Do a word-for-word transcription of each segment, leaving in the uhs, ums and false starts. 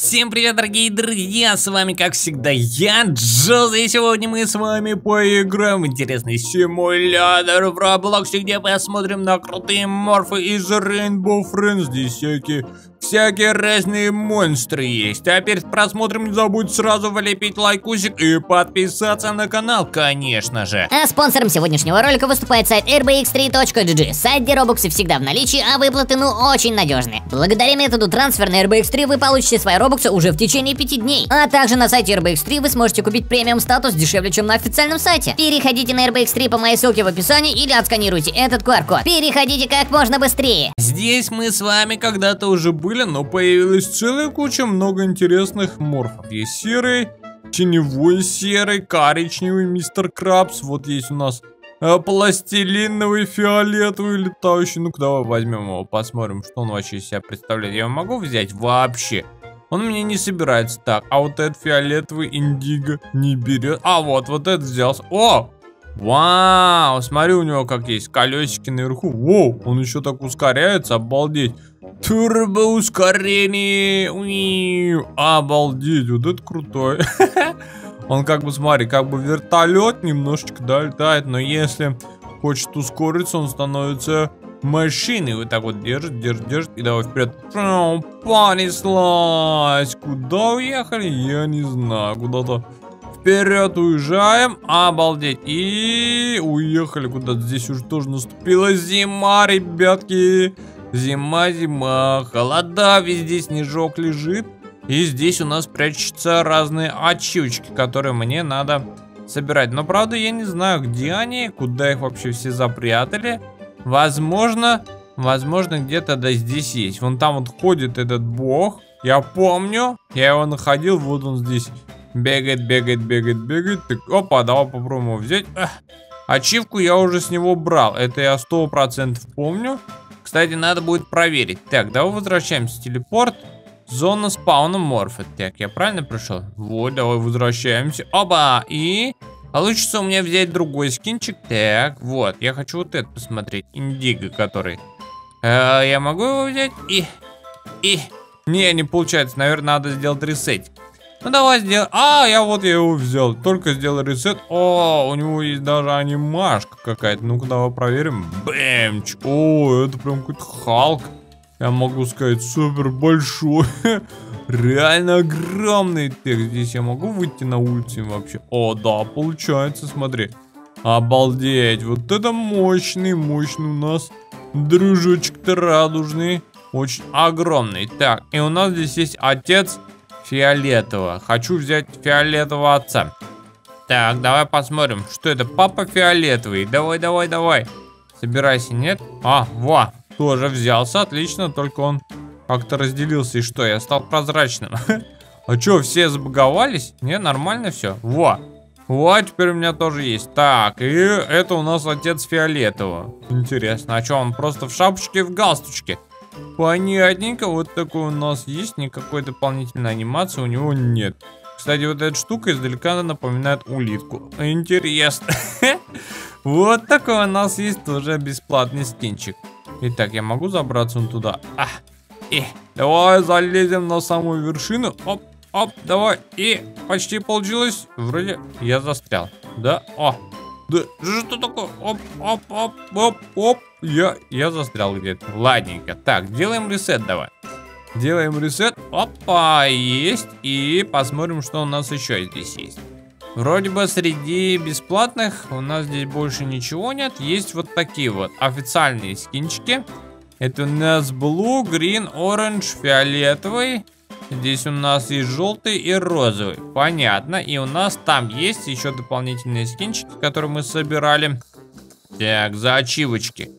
Всем привет, дорогие друзья, с вами, как всегда, я, Джуза, и сегодня мы с вами поиграем в интересный симулятор в Roblox, где посмотрим на крутые морфы из Rainbow Friends. Здесь всякие, всякие разные монстры есть. А перед просмотром не забудь сразу влепить лайкусик и подписаться на канал, конечно же. А спонсором сегодняшнего ролика выступает сайт эр бэ икс три точка джи джи, сайт, где робоксы всегда в наличии, а выплаты ну очень надежные. Благодаря методу трансфер на эр бэ икс три вы получите свои робоксы уже в течение пяти дней. А также на сайте эр бэ икс три вы сможете купить премиум статус дешевле, чем на официальном сайте. Переходите на эр бэ икс три по моей ссылке в описании или отсканируйте этот ку ар код. Переходите как можно быстрее. Здесь мы с вами когда-то уже были, но появилась целая куча много интересных морфов. Есть серый, теневой серый, коричневый мистер Крабс. Вот есть у нас э, пластилиновый, фиолетовый, летающий. Ну-ка давай возьмем его, посмотрим, что он вообще из себя представляет. Я его могу взять вообще? Он мне не собирается. Так, а вот этот фиолетовый индиго не берет. А вот, вот этот взялся. О! Вау! Смотри, у него как есть колесики наверху. Воу! Он еще так ускоряется, обалдеть. Турбоускорение! Уи! Обалдеть! Вот это крутой. Он как бы, смотри, как бы вертолет немножечко долетает, но если хочет ускориться, он становится машины вот так вот держит, держит, держит. И давай вперед. Понеслась. Куда уехали? Я не знаю. Куда-то вперед уезжаем. Обалдеть. И уехали куда-то. Здесь уже тоже наступила зима, ребятки. Зима, зима. Холода. Везде снежок лежит. И здесь у нас прячутся разные ачивочки, которые мне надо собирать. Но правда я не знаю, где они, куда их вообще все запрятали. Возможно, возможно, где-то да здесь есть. Вон там вот ходит этот бог. Я помню, я его находил. Вот он здесь бегает, бегает, бегает, бегает. Так, опа, давай попробуем его взять. Эх, ачивку я уже с него брал. Это я сто процентов помню. Кстати, надо будет проверить. Так, давай возвращаемся. Телепорт. Зона спауна морфа. Так, я правильно пришел? Вот, давай возвращаемся. Опа, и... Получится у меня взять другой скинчик. Так, вот, я хочу вот этот посмотреть. Индиго, который э, я могу его взять? И, и, не, не получается. Наверное, надо сделать ресет. Ну, давай сделаем. А, я вот я его взял. Только сделал ресет. О, у него есть даже анимашка какая-то. Ну-ка, давай проверим. Бэмч. О, это прям какой-то Халк. Я могу сказать, супер большой. Реально огромный. Так, здесь я могу выйти на улицу вообще? О, да, получается, смотри. Обалдеть. Вот это мощный, мощный у нас дружочек-то радужный. Очень огромный. Так, и у нас здесь есть отец фиолетового. Хочу взять фиолетового отца. Так, давай посмотрим, что это. Папа фиолетовый. Давай, давай, давай. Собирайся, нет? А, во, тоже взялся, отлично, только он... Как-то разделился, и что? Я стал прозрачным. А чё, все забаговались? Не, нормально все. Во. Во, теперь у меня тоже есть. Так, и это у нас отец фиолетового. Интересно, а чё, он просто в шапочке и в галстучке? Понятненько, вот такой у нас есть. Никакой дополнительной анимации у него нет. Кстати, вот эта штука издалека напоминает улитку. Интересно. Вот такой у нас есть тоже бесплатный скинчик. Итак, я могу забраться вон туда? А. И давай залезем на самую вершину. Оп, оп, давай. И почти получилось. Вроде я застрял. Да, о. Да, что такое? Оп, оп, оп, оп, оп. Я, я застрял где-то. Ладненько. Так, делаем ресет давай. Делаем ресет. Опа, есть. И посмотрим, что у нас еще здесь есть. Вроде бы среди бесплатных у нас здесь больше ничего нет. Есть вот такие вот официальные скинчики. Это у нас blue, green, orange, фиолетовый. Здесь у нас есть желтый и розовый. Понятно. И у нас там есть еще дополнительные скинчики, которые мы собирали. Так, за ачивочки.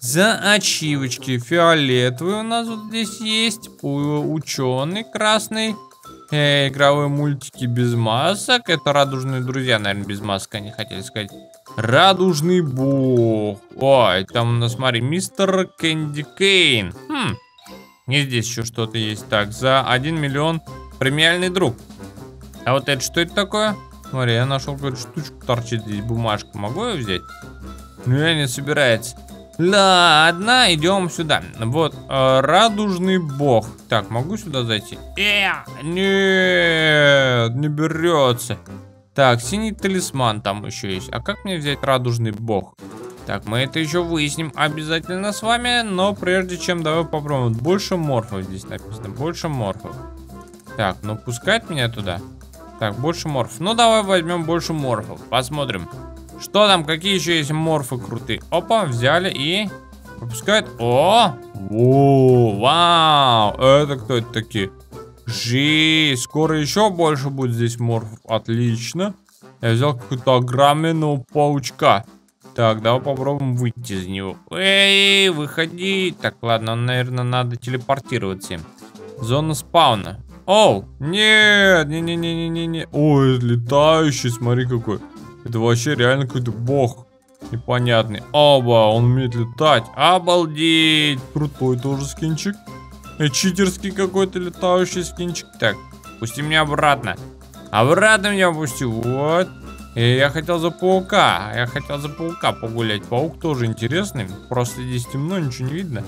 За ачивочки. Фиолетовый у нас вот здесь есть. Ученый красный. Э, игровые мультики без масок. Это радужные друзья, наверное, без масок они хотели сказать. Радужный бог. Ой, там у нас, смотри, мистер Кэнди Кейн. Хм. И здесь еще что-то есть. Так, за один миллион премиальный друг. А вот это что это такое? Смотри, я нашел какую-то штучку, торчит здесь бумажка. Могу ее взять? Ну, я не собирается. Ладно, идем сюда. Вот, э, радужный бог. Так, могу сюда зайти? Э, нет, не берется. Так, синий талисман там еще есть. А как мне взять радужный бог? Так, мы это еще выясним обязательно с вами. Но прежде чем, давай попробуем. Больше морфов здесь написано. Больше морфов. Так, ну пускать меня туда. Так, больше морфов. Ну давай возьмем больше морфов. Посмотрим. Что там, какие еще есть морфы крутые? Опа, взяли и пропускают. О! О! Вау! Это кто это такие? Жесть! Скоро еще больше будет здесь морфов. Отлично. Я взял какую-то огроменного паучка. Так, давай попробуем выйти из него. Эй, выходи! Так, ладно, наверное, надо телепортироваться им. Зона спауна. Оу! Нет! Не-не-не-не-не-не. Ой, летающий, смотри какой. Это вообще реально какой-то бог непонятный. Оба, он умеет летать. Обалдеть. Крутой тоже скинчик. И читерский какой-то летающий скинчик. Так, пусти меня обратно. Обратно меня пусти. Вот. И я хотел за паука. Я хотел за паука погулять. Паук тоже интересный. Просто здесь темно, ничего не видно.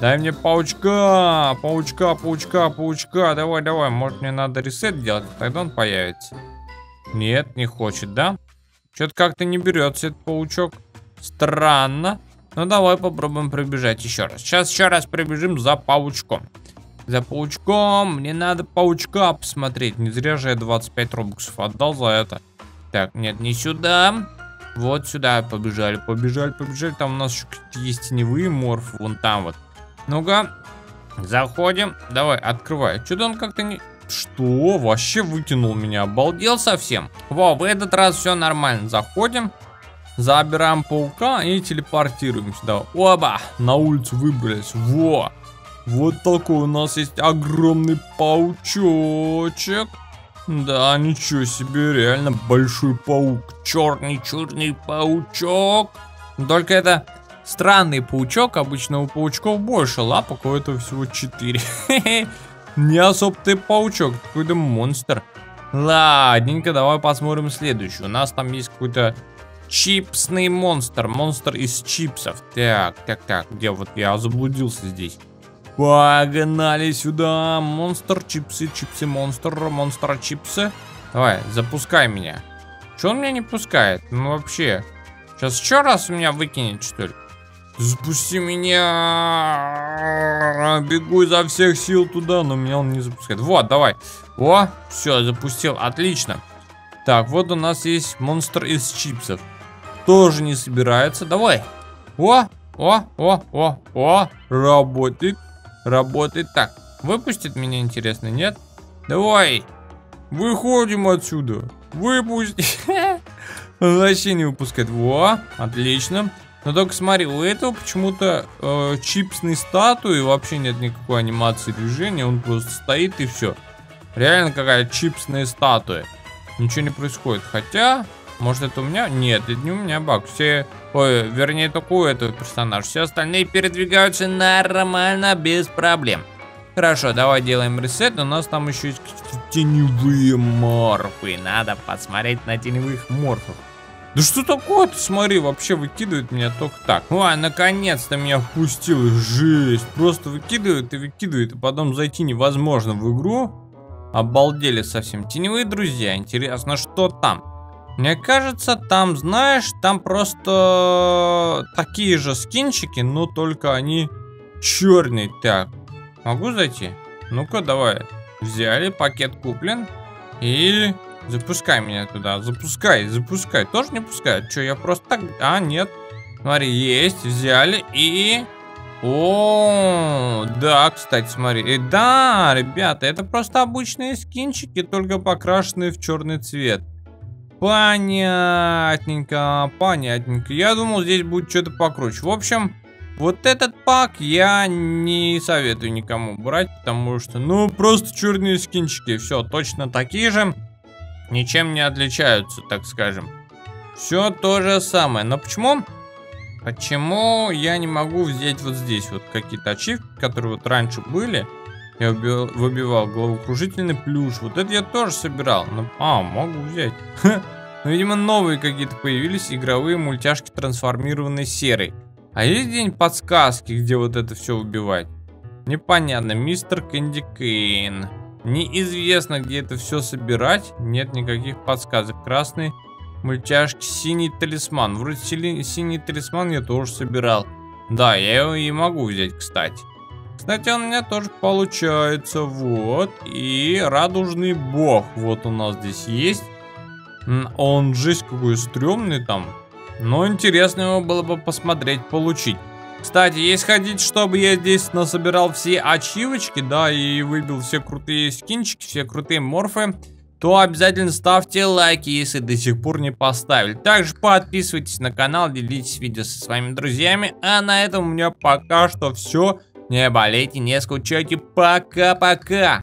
Дай мне паучка. Паучка, паучка, паучка. Давай, давай. Может, мне надо ресет делать. Тогда он появится. Нет, не хочет, да? Что-то как-то не берется этот паучок. Странно. Ну, давай попробуем пробежать еще раз. Сейчас еще раз пробежим за паучком. За паучком. Мне надо паучка посмотреть. Не зря же я двадцать пять робоксов отдал за это. Так, нет, не сюда. Вот сюда побежали, побежали, побежали. Там у нас еще есть теневые морфы. Вон там вот. Ну-ка. Заходим. Давай, открывай. Что-то он как-то не... Что? Вообще выкинул меня. Обалдел совсем. Вау, в этот раз все нормально. Заходим. Забираем паука и телепортируем сюда. Оба! На улицу выбрались. Во! Вот такой у нас есть огромный паучочек. Да, ничего себе. Реально большой паук. Черный-черный паучок. Только это... Странный паучок. Обычно у паучков больше лапок. У этого всего четыре. Не особо ты паучок, какой-то монстр. Ладненько, давай посмотрим следующий. У нас там есть какой-то чипсный монстр. Монстр из чипсов. Так, так, так, где вот я заблудился здесь. Погнали сюда. Монстр, чипсы, чипсы, монстр, монстр, чипсы. Давай, запускай меня. Че он меня не пускает? Ну вообще. Сейчас еще раз у меня выкинет, что ли? Запусти меня. Бегу изо всех сил туда, но меня он не запускает. Вот, давай. О, все, запустил. Отлично. Так, вот у нас есть монстр из чипсов. Тоже не собирается. Давай. О, о, о, о, о. Работает. Работает. Так, выпустит меня, интересно, нет? Давай. Выходим отсюда. Выпусти. Вообще не выпускает. Во, отлично. Но только смотри, у этого почему-то э, чипсной статуи вообще нет никакой анимации движения. Он просто стоит и все. Реально какая чипсная статуя. Ничего не происходит. Хотя, может это у меня? Нет, это не у меня баг. Все, ой, вернее только у этого персонажа. Все остальные передвигаются нормально, без проблем. Хорошо, давай делаем ресет. У нас там еще есть теневые морфы. Надо посмотреть на теневых морфов. Да что такое-то, смотри, вообще выкидывает меня только так. Ой, наконец-то меня впустило, жесть. Просто выкидывает и выкидывает, и потом зайти невозможно в игру. Обалдели совсем. Теневые друзья, интересно, что там? Мне кажется, там, знаешь, там просто такие же скинчики, но только они черные. Так, могу зайти? Ну-ка, давай. Взяли, пакет куплен. И... Запускай меня туда, запускай, запускай. Тоже не пускают, что я просто так... А, нет, смотри, есть, взяли и... О, да, кстати, смотри. И да, ребята, это просто обычные скинчики, только покрашенные в черный цвет. Понятненько, понятненько. Я думал, здесь будет что-то покруче. В общем, вот этот пак я не советую никому брать, потому что, ну, просто черные скинчики. Все, точно такие же. Ничем не отличаются, так скажем. Все то же самое. Но почему? Почему я не могу взять вот здесь вот какие-то ачивки, которые вот раньше были? Я убивал, выбивал головокружительный плюш. Вот это я тоже собирал. Но, а, могу взять. Ну, видимо, новые какие-то появились игровые мультяшки, трансформированные серой. А есть день подсказки, где вот это все убивать? Непонятно. Мистер Кэнди Кейн. Неизвестно, где это все собирать. Нет никаких подсказок. Красный мультяшки, синий талисман. Вроде синий талисман я тоже собирал. Да, я его и могу взять, кстати. Кстати, он у меня тоже получается. Вот. И радужный бог. Вот у нас здесь есть. Он, жесть, какой стрёмный там. Но интересно его было бы посмотреть, получить. Кстати, если хотите, чтобы я здесь насобирал все ачивочки, да, и выбил все крутые скинчики, все крутые морфы, то обязательно ставьте лайки, если до сих пор не поставили. Также подписывайтесь на канал, делитесь видео со своими друзьями. А на этом у меня пока что все. Не болейте, не скучайте. Пока-пока.